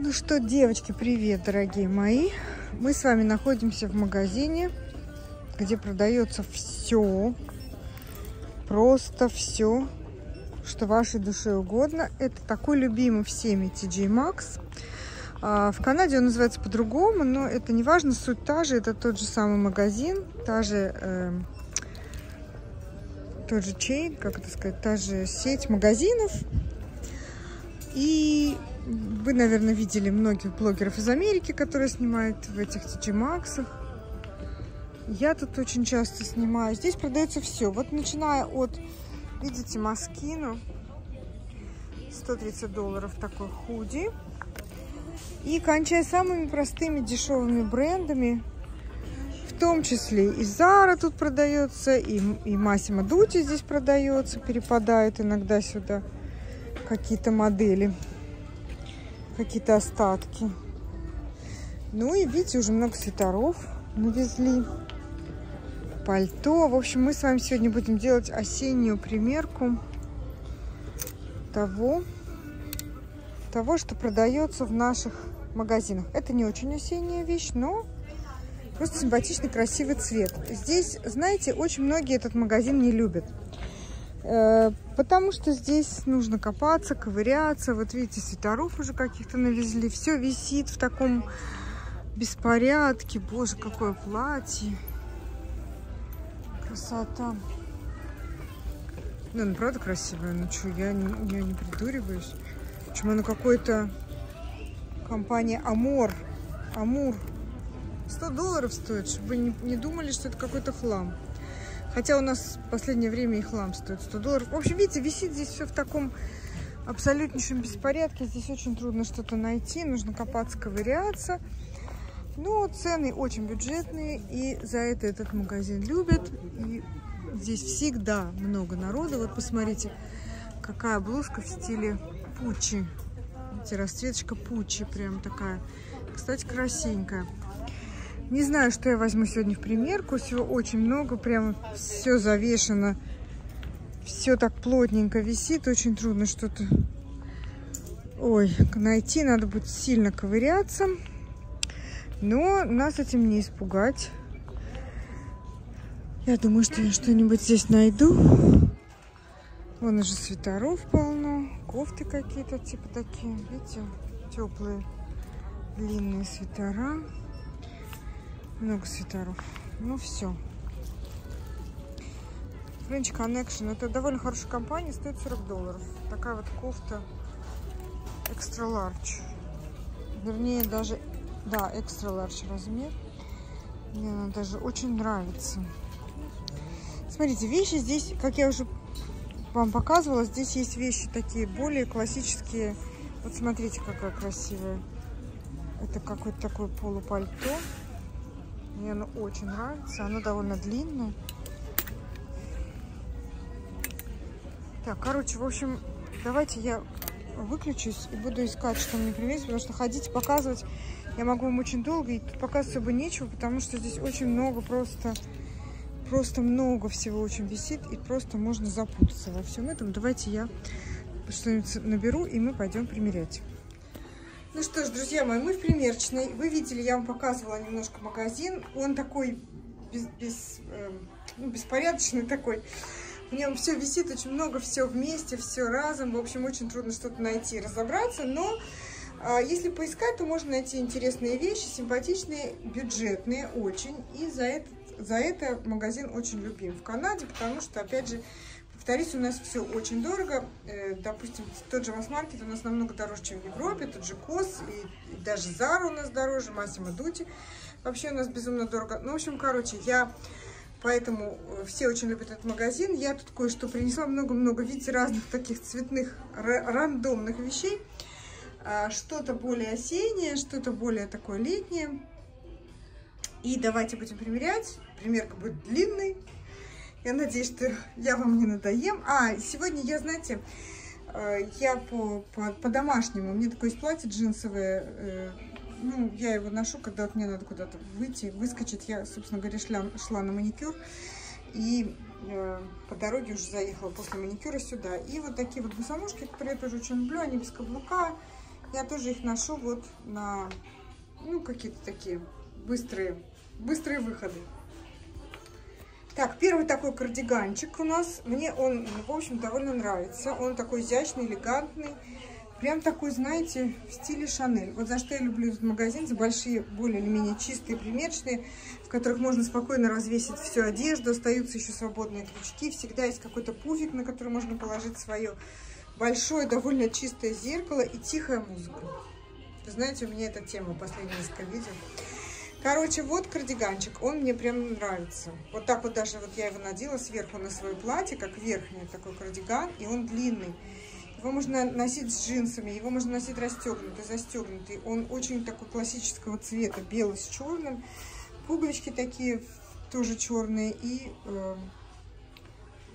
Ну что, девочки, привет, дорогие мои. Мы с вами находимся в магазине, где продается все, просто все, что вашей душе угодно. Это такой любимый всеми TJ Maxx. В Канаде он называется по-другому, но это не важно, суть та же, это тот же самый магазин, тот же чейн, как это сказать, та же сеть магазинов. И вы, наверное, видели многих блогеров из Америки, которые снимают в этих TJ Maxx. Я тут очень часто снимаю. Здесь продается все. Вот начиная от, видите, Moschino, $130 такой худи. И кончая самыми простыми дешевыми брендами, в том числе и Зара тут продается, и Massimo Dutti здесь продается, перепадают иногда сюда какие-то модели, какие-то остатки. Ну и видите, уже много свитеров навезли, пальто. В общем, мы с вами сегодня будем делать осеннюю примерку того, что продается в наших магазинах. Это не очень осенняя вещь, но просто симпатичный, красивый цвет. Здесь, знаете, очень многие этот магазин не любят, потому что здесь нужно копаться, ковыряться. Вот видите, свитеров уже каких-то навезли. Все висит в таком беспорядке. Боже, какое платье. Красота. Ну, оно правда красивое. Ну что, я не придуриваюсь. Почему оно какое-то... Компания Амур. $100 стоит, чтобы вы не думали, что это какой-то хлам. Хотя у нас в последнее время и хлам стоит $100. В общем, видите, висит здесь все в таком абсолютнейшем беспорядке. Здесь очень трудно что-то найти. Нужно копаться, ковыряться. Но цены очень бюджетные. И за это этот магазин любят. И здесь всегда много народу. Вот посмотрите, какая блузка в стиле Пуччи. Видите, расцветочка Пуччи прям такая. Кстати, красивенькая. Не знаю, что я возьму сегодня в примерку. Всего очень много. Прям все завешено. Все так плотненько висит. Очень трудно что-то... Ой, найти. Надо будет сильно ковыряться. Но нас этим не испугать. Я думаю, что я что-нибудь здесь найду. Вон уже свитеров полно. Кофты какие-то типа такие. Видите, теплые длинные свитера. Много свитеров. Ну все. French Connection. Это довольно хорошая компания. Стоит $40. Такая вот кофта экстра лардж. Вернее, даже... Да, экстра лардж размер. Мне она даже очень нравится. Смотрите, вещи здесь, как я уже вам показывала, здесь есть вещи такие более классические. Вот смотрите, какая красивая. Это какое-то такое полупальто. Мне оно очень нравится. Оно довольно длинное. Так, короче, в общем, давайте я выключусь и буду искать, что мне привезли. Потому что ходить, показывать я могу вам очень долго. И тут показывать особо нечего, потому что здесь очень много просто много всего очень висит. И просто можно запутаться во всем этом. Давайте я что-нибудь наберу, и мы пойдем примерять. Ну что ж, друзья мои, мы в примерочной. Вы видели, я вам показывала немножко магазин. Он такой беспорядочный такой. В нем все висит, очень много, все вместе, все разом. В общем, очень трудно что-то найти, разобраться. Но если поискать, то можно найти интересные вещи, симпатичные, бюджетные очень. И за это магазин очень любим в Канаде, потому что, опять же, повторюсь, у нас все очень дорого. Допустим, тот же масс-маркет у нас намного дороже, чем в Европе. Тот же Кос, и даже Зара у нас дороже, Massimo Dutti. Вообще у нас безумно дорого. Ну, в общем, короче, поэтому все очень любят этот магазин. Я тут кое-что принесла, много-много, видите, разных таких цветных, рандомных вещей. Что-то более осеннее, что-то более такое летнее. И давайте будем примерять. Примерка будет длинной. Я надеюсь, что я вам не надоем. Сегодня я, знаете, я по-домашнему. У меня такое есть платье джинсовое. Ну, я его ношу, когда вот мне надо куда-то выйти, выскочить. Я, собственно говоря, шла на маникюр. И по дороге уже заехала после маникюра сюда. И вот такие вот босоножки, которые я тоже очень люблю. Они без каблука. Я тоже их ношу вот на, ну, какие-то такие быстрые выходы. Так, первый такой кардиганчик у нас. Мне он, в общем, довольно нравится. Он такой изящный, элегантный. Прям такой, знаете, в стиле Шанель. Вот за что я люблю этот магазин, за большие, более или менее чистые примерочные, в которых можно спокойно развесить всю одежду, остаются еще свободные крючки, всегда есть какой-то пуфик, на который можно положить свое большое, довольно чистое зеркало и тихая музыка. Вы знаете, у меня эта тема последние несколько видео. Короче, вот кардиганчик, он мне прям нравится. Вот так вот даже вот я его надела сверху на свое платье, как верхний такой кардиган, и он длинный. Его можно носить с джинсами, его можно носить расстегнутый, застегнутый. Он очень такой классического цвета, белый с черным. Пуговички такие тоже черные и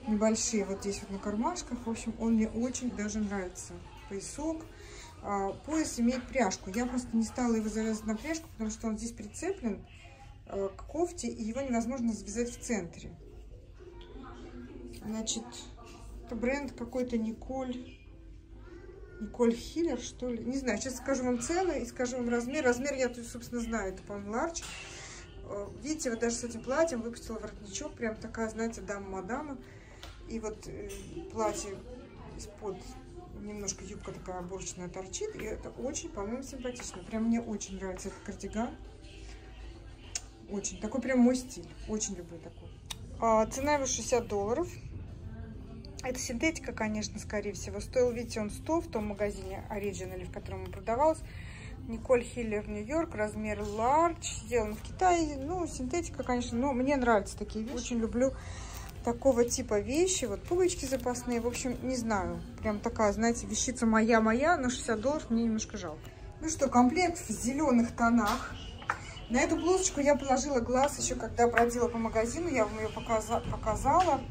небольшие. Вот здесь вот на кармашках. В общем, он мне очень даже нравится. Поясок. Пояс имеет пряжку. Я просто не стала его завязывать на пряжку, потому что он здесь прицеплен к кофте, и его невозможно завязать в центре. Значит, это бренд какой-то Николь Хиллер, что ли? Не знаю, сейчас скажу вам цену и скажу вам размер. Размер я тут, собственно, знаю, это, по-моему, ларч. Видите, вот даже с этим платьем выпустила воротничок, прям такая, знаете, дама-мадама. И вот платье из-под, немножко юбка такая оборочная торчит, и это очень, по-моему, симпатично. Прям мне очень нравится этот кардиган. Очень, такой прям мой стиль, очень люблю такой. Цена его $60. Это синтетика, конечно, скорее всего. Стоил, видите, он 100 в том магазине Original, в котором он продавался. Николь Хиллер, Нью-Йорк, размер large, сделан в Китае. Ну, синтетика, конечно, но мне нравятся такие вещи. Очень люблю такого типа вещи. Вот пуговички запасные, в общем, не знаю. Прям такая, знаете, вещица моя-моя, но $60 мне немножко жалко. Ну что, комплект в зеленых тонах. На эту блузочку я положила глаз еще, когда бродила по магазину, я вам ее показала.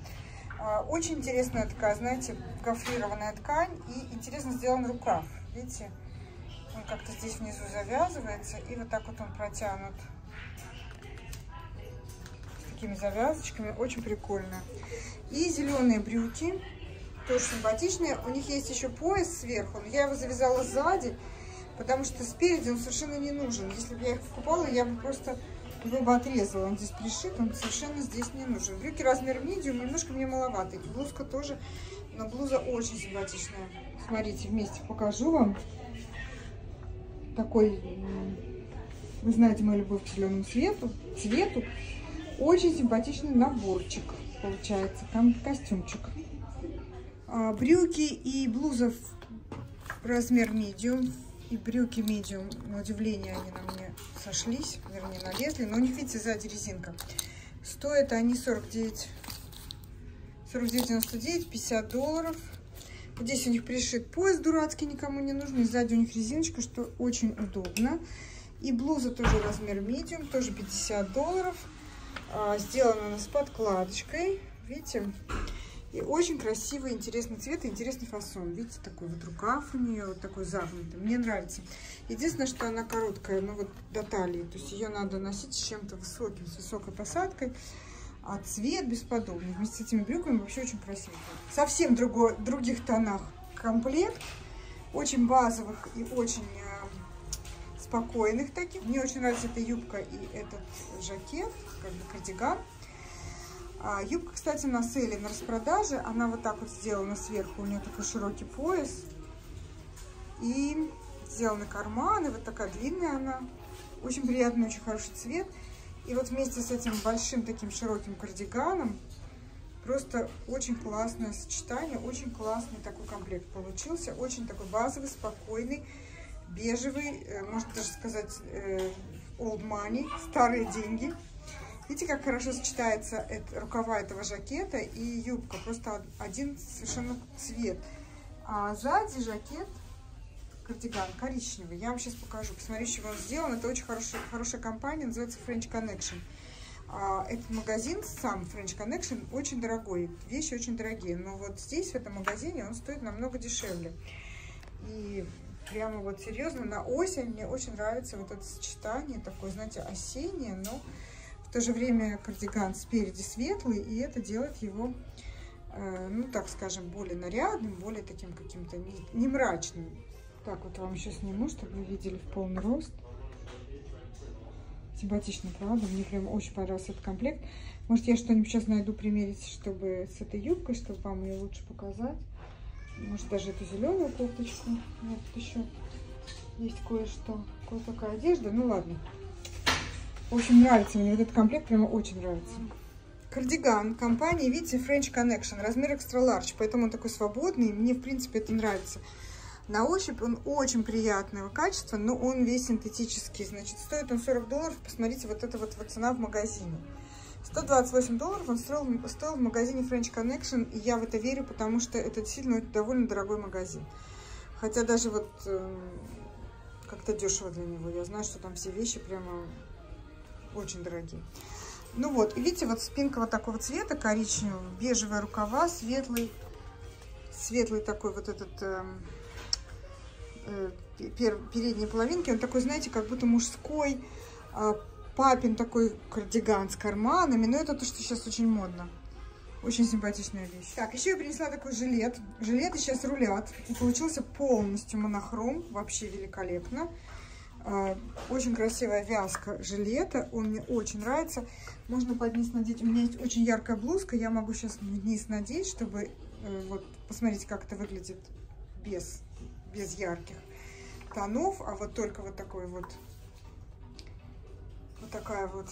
Очень интересная такая, знаете, гофрированная ткань и интересно сделан рукав. Видите, он как-то здесь внизу завязывается и вот так вот он протянут с такими завязочками. Очень прикольно. И зеленые брюки, тоже симпатичные. У них есть еще пояс сверху, но я его завязала сзади, потому что спереди он совершенно не нужен. Если бы я их покупала, я бы просто... его бы отрезала, он здесь пришит, он совершенно здесь не нужен. Брюки размер медиум, немножко мне маловато. И блузка тоже, но блуза очень симпатичная. Смотрите, вместе покажу вам. Такой, вы знаете, мою любовь к зеленому цвету. Очень симпатичный наборчик получается, там костюмчик. Брюки и блуза размер медиум. И брюки медиум, на удивление, они на мне сошлись, вернее, налезли. Но у них, видите, сзади резинка. Стоят они $49.99, $50. Вот здесь у них пришит пояс дурацкий, никому не нужный. Сзади у них резиночка, что очень удобно. И блуза тоже размер медиум, тоже $50. Сделана она с подкладочкой, видите. И очень красивый, интересный цвет и интересный фасон. Видите, такой вот рукав у нее, вот такой загнутый. Мне нравится. Единственное, что она короткая, ну вот до талии. То есть ее надо носить с чем-то высоким, с высокой посадкой. А цвет бесподобный. Вместе с этими брюками вообще очень красивый. Совсем других тонах комплект. Очень базовых и очень спокойных таких. Мне очень нравится эта юбка и этот жакет, как бы кардиган. Юбка, кстати, на сейле, на распродаже. Она вот так вот сделана сверху. У нее такой широкий пояс. И сделаны карманы. Вот такая длинная она. Очень приятный, очень хороший цвет. И вот вместе с этим большим таким широким кардиганом просто очень классное сочетание. Очень классный такой комплект получился. Очень такой базовый, спокойный, бежевый. Можно даже сказать old money, старые деньги. Видите, как хорошо сочетается рукава этого жакета и юбка. Просто один совершенно цвет. А сзади жакет, кардиган коричневый. Я вам сейчас покажу. Посмотрите, чего он сделан. Это очень хорошая компания, называется French Connection. Этот магазин, сам French Connection, очень дорогой. Вещи очень дорогие. Но вот здесь, в этом магазине, он стоит намного дешевле. И прямо вот серьезно, на осень мне очень нравится вот это сочетание. Такое, знаете, осеннее, но... В то же время кардиган спереди светлый, и это делает его, ну так скажем, более нарядным, более таким каким-то не мрачным. Так, вот вам еще сниму, чтобы вы видели в полный рост. Симпатично, правда? Мне прям очень понравился этот комплект. Может, я что-нибудь сейчас найду примерить, чтобы с этой юбкой, чтобы вам ее лучше показать. Может, даже эту зеленую кофточку. У меня тут еще есть кое-что, кое-какая одежда. Ну, ладно. В общем, нравится мне этот комплект, прямо очень нравится. Кардиган компании Vita French Connection, размер extra large, поэтому он такой свободный, и мне, в принципе, это нравится. На ощупь он очень приятного качества, но он весь синтетический, значит, стоит он $40, посмотрите, вот это вот цена в магазине. $128 он стоил в магазине French Connection, и я в это верю, потому что это действительно довольно дорогой магазин. Хотя даже вот как-то дешево для него, я знаю, что там все вещи прямо... очень дорогие. Ну вот, видите, вот спинка вот такого цвета, коричневого, бежевые рукава, светлый такой вот этот передней половинки. Он такой, знаете, как будто мужской, папин такой кардиган с карманами. Но это то, что сейчас очень модно. Очень симпатичная вещь. Так, еще я принесла такой жилет. Жилеты сейчас рулят. И получился полностью монохром. Вообще великолепно. Очень красивая вязка жилета, он мне очень нравится. Можно под низ надеть, у меня есть очень яркая блузка, я могу сейчас вниз надеть, чтобы вот посмотрите, как это выглядит без ярких тонов, а вот только вот такой вот такая вот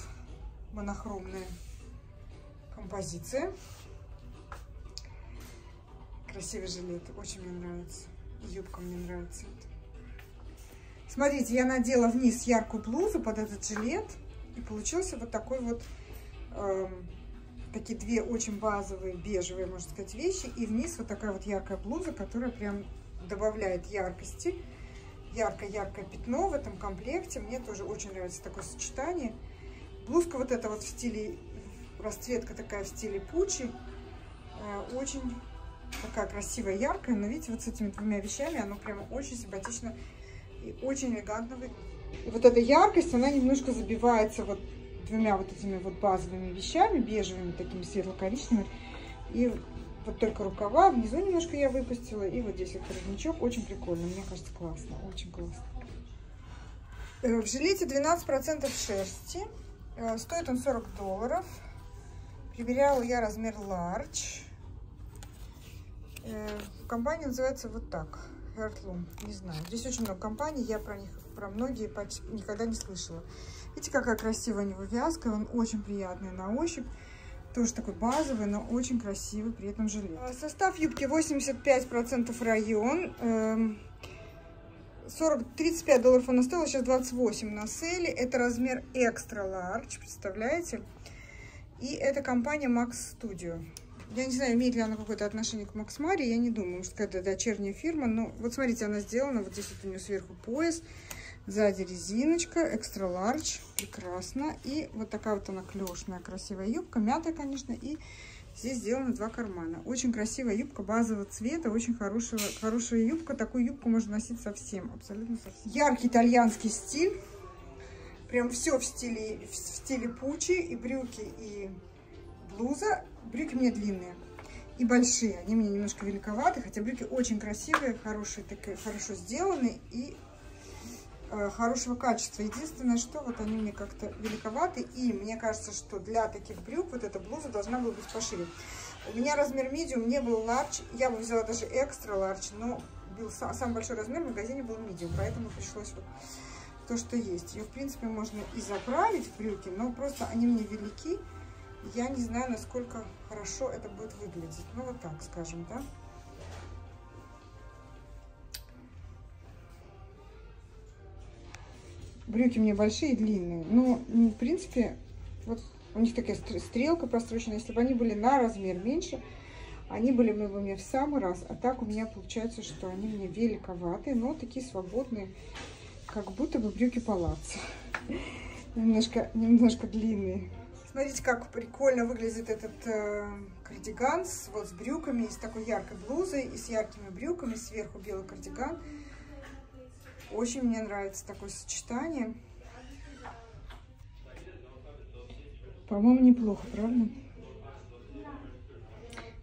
монохромная композиция. Красивый жилет, очень мне нравится, юбка мне нравится. Смотрите, я надела вниз яркую блузу под этот жилет, и получился вот такой вот, такие две очень базовые, бежевые, можно сказать, вещи, и вниз вот такая вот яркая блуза, которая прям добавляет яркости, яркое-яркое пятно в этом комплекте, мне тоже очень нравится такое сочетание. Блузка вот эта вот в стиле, расцветка такая в стиле Пуччи, очень такая красивая, яркая, но видите, вот с этими двумя вещами оно прямо очень симпатично и очень элегантно выглядит. И вот эта яркость, она немножко забивается вот двумя вот этими вот базовыми вещами, бежевыми, такими светло-коричневыми. И вот только рукава, внизу немножко я выпустила, и вот здесь вот воротничок. Очень прикольно, мне кажется, классно, очень классно. В жилете 12% шерсти, стоит он $40. Примеряла я размер large. Компания называется вот так. Heartloom, не знаю. Здесь очень много компаний, я про них, про многие почти никогда не слышала. Видите, какая красивая у него вязка, он очень приятный на ощупь. Тоже такой базовый, но очень красивый при этом жилет. Состав юбки 85% район. $35 он стоил, сейчас $28 на сейле. Это размер extra large, представляете? И это компания Max Studio. Я не знаю, имеет ли она какое-то отношение к Макс Мари, я не думаю, может, это дочерняя фирма, но вот смотрите, она сделана, вот здесь вот у нее сверху пояс, сзади резиночка, экстра лардж, прекрасно, и вот такая вот она клешная, красивая юбка, мятая, конечно, и здесь сделаны два кармана. Очень красивая юбка базового цвета, очень хорошая юбка, такую юбку можно носить совсем, абсолютно совсем. Яркий итальянский стиль, прям все в стиле Пуччи, и брюки, и блуза. Брюки мне длинные и большие, они мне немножко великоваты, хотя брюки очень красивые, хорошие, такие, хорошо сделаны и хорошего качества. Единственное, что вот они мне как-то великоваты, и мне кажется, что для таких брюк вот эта блуза должна была быть пошире. У меня размер medium, не был large, я бы взяла даже extra large, но был самый большой размер в магазине был medium, поэтому пришлось вот то, что есть. Ее, в принципе, можно и заправить в брюки, но просто они мне велики. Я не знаю, насколько хорошо это будет выглядеть. Ну, вот так, скажем, да? Брюки мне большие и длинные. Но, в принципе, вот у них такая стрелка прострочена. Если бы они были на размер меньше, они были бы у меня в самый раз. А так у меня получается, что они мне великоватые, но такие свободные, как будто бы брюки палаццо. Немножко длинные. Смотрите, как прикольно выглядит этот кардиган с брюками, с такой яркой блузой и с яркими брюками, сверху белый кардиган. Очень мне нравится такое сочетание. По-моему, неплохо, правда?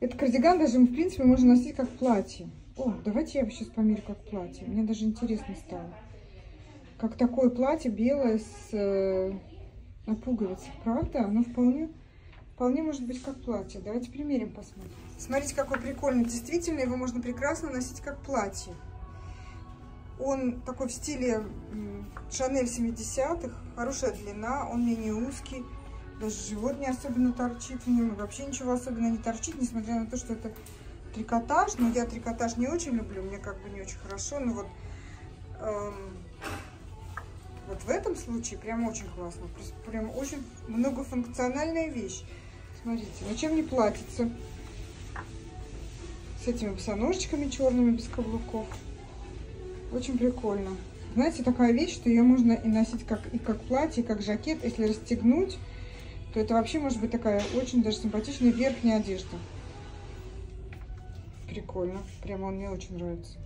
Этот кардиган даже, в принципе, можно носить как платье. О, давайте я сейчас померю как платье. Мне даже интересно стало. Как такое платье белое с на пуговицах, правда? Оно вполне может быть как платье. Давайте примерим, посмотрим. Смотрите, какой прикольный. Действительно, его можно прекрасно носить как платье. Он такой в стиле Шанель 70-х. Хорошая длина, он не узкий. Даже живот не особенно торчит в нем. Вообще ничего особенно не торчит, несмотря на то, что это трикотаж. Но я трикотаж не очень люблю, мне как бы не очень хорошо. Но вот, вот в этом случае прям очень классно. Прям очень многофункциональная вещь. Смотрите, ну чем не платится? С этими босоножечками черными, без каблуков. Очень прикольно. Знаете, такая вещь, что ее можно и носить как платье, как жакет. Если расстегнуть, то это вообще может быть такая очень даже симпатичная верхняя одежда. Прикольно. Прямо он мне очень нравится.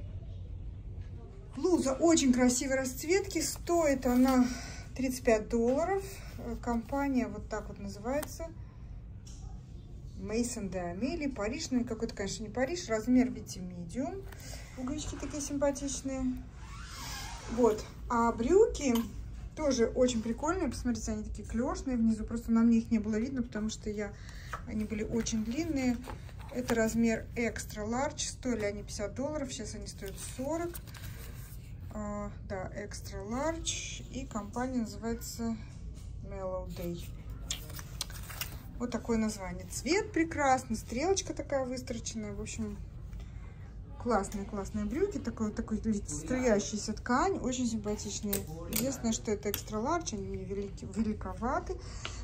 Блуза очень красивой расцветки. Стоит она $35. Компания вот так вот называется. Mason de Amelie. Париж. Ну и какой-то, конечно, не Париж. Размер, видите, medium. Пуговички такие симпатичные. Вот. А брюки тоже очень прикольные. Посмотрите, они такие клёшные внизу. Просто на мне их не было видно, потому что они были очень длинные. Это размер extra large. Стоили они $50. Сейчас они стоят $40. Да, extra large. И компания называется Mellow Day. Вот такое название. Цвет прекрасный. Стрелочка такая выстроченная. В общем... Классные брюки, такой струящаяся ткань, очень симпатичные. Единственное, что это экстра ларч, они великоваты,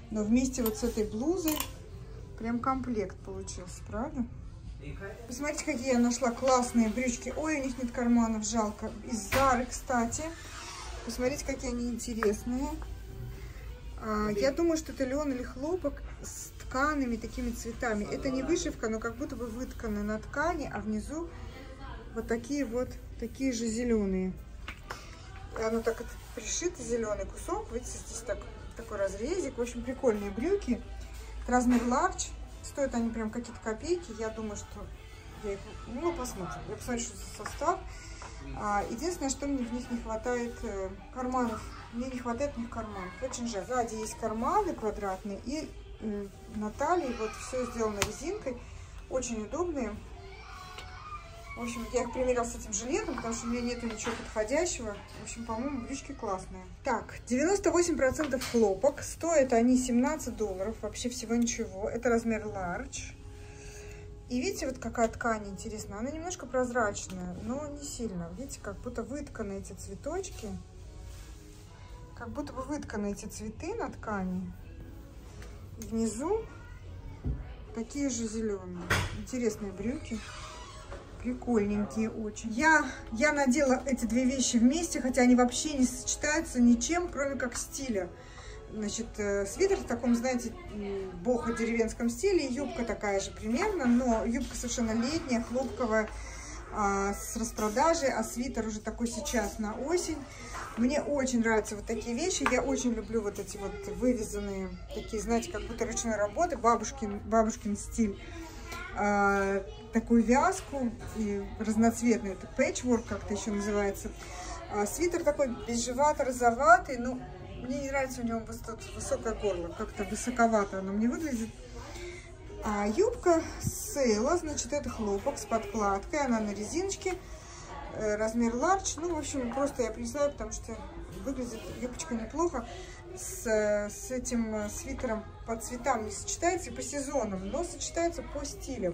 но вместе вот с этой блузой прям комплект получился, правда? Посмотрите, какие я нашла классные брючки. Ой, у них нет карманов, жалко. Из Зары, кстати. Посмотрите, какие они интересные. Я думаю, что это лен или хлопок с тканными такими цветами. Это не вышивка, но как будто бы выткана на ткани, а внизу вот такие же зеленые. И оно так вот пришито, зеленый кусок. Видите, здесь такой разрезик. В общем, прикольные брюки. Размер large. Стоят они прям какие-то копейки. Я думаю, что я их... Ну, посмотрим. Я посмотрю, что за состав. Единственное, что мне в них не хватает карманов. Мне не хватает в них карманов. Очень жаль. Сзади есть карманы квадратные. И на талии вот все сделано резинкой. Очень удобные. В общем, я их примерила с этим жилетом, потому что у меня нету ничего подходящего. В общем, по-моему, брючки классные. Так, 98% хлопок. Стоят они $17. Вообще всего ничего. Это размер large. И видите, вот какая ткань интересная. Она немножко прозрачная, но не сильно. Видите, как будто вытканы эти цветочки. Как будто бы вытканы эти цветы на ткани. И внизу такие же зеленые. Интересные брюки. Прикольненькие очень. Я надела эти две вещи вместе, хотя они вообще не сочетаются ничем, кроме как стиля. Значит, свитер в таком, знаете, бохо деревенском стиле, юбка такая же примерно, но юбка совершенно летняя, хлопковая, с распродажей, а свитер уже такой сейчас на осень. Мне очень нравятся вот такие вещи. Я очень люблю вот эти вот вывязанные, такие, знаете, как будто ручной работы, бабушкин стиль. Такую вязку и разноцветную, это пэтчворк как-то еще называется. Свитер такой бежевато-розоватый, но мне не нравится у него высокое горло, как-то высоковато оно мне выглядит. А юбка сейла, значит, это хлопок с подкладкой, она на резиночке, размер large. Ну, в общем, просто я принесла, потому что выглядит юбочка неплохо. С этим свитером по цветам не сочетается и по сезонам, но сочетается по стилям.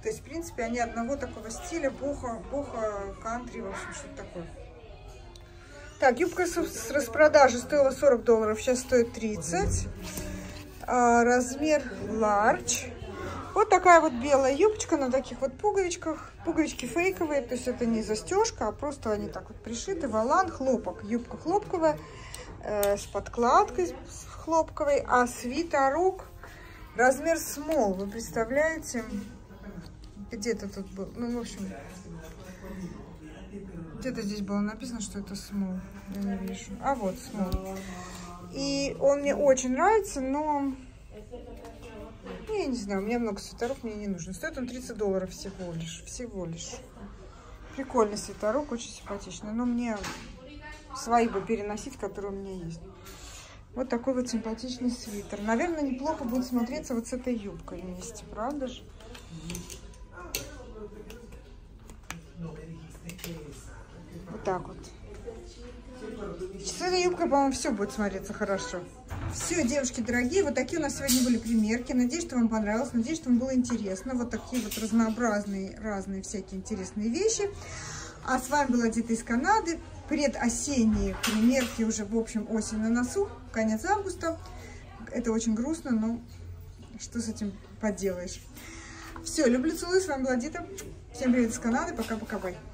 То есть, в принципе, они одного такого стиля, бохо, кантри, в общем, что-то такое. Так, юбка с распродажи стоила $40, сейчас стоит $30. Размер large. Вот такая вот белая юбочка на таких вот пуговичках. Пуговички фейковые, то есть это не застежка, а просто они так вот пришиты. Волан, хлопок, юбка хлопковая, с подкладкой хлопковой, а свитерок размер small, вы представляете? Где-то тут был, ну, в общем, где-то здесь было написано, что это small, я не вижу, а вот small. И он мне очень нравится, но, я не знаю, у меня много свитеров, мне не нужно. Стоит он $30 всего лишь. Прикольный свитерок, очень симпатичный. Но мне свои бы переносить, которые у меня есть. Вот такой вот симпатичный свитер. Наверное, неплохо будет смотреться вот с этой юбкой вместе, правда же? Вот так вот. С этой юбкой, по-моему, все будет смотреться хорошо. Все, девушки дорогие, вот такие у нас сегодня были примерки. Надеюсь, что вам понравилось, надеюсь, что вам было интересно. Вот такие вот разнообразные, разные всякие интересные вещи. А с вами была Дита из Канады. Предосенние примерки, уже, в общем, осень на носу, конец августа. Это очень грустно, но что с этим поделаешь. Все, люблю, целую, с вами была Дита. Всем привет из Канады, пока-пока, бай.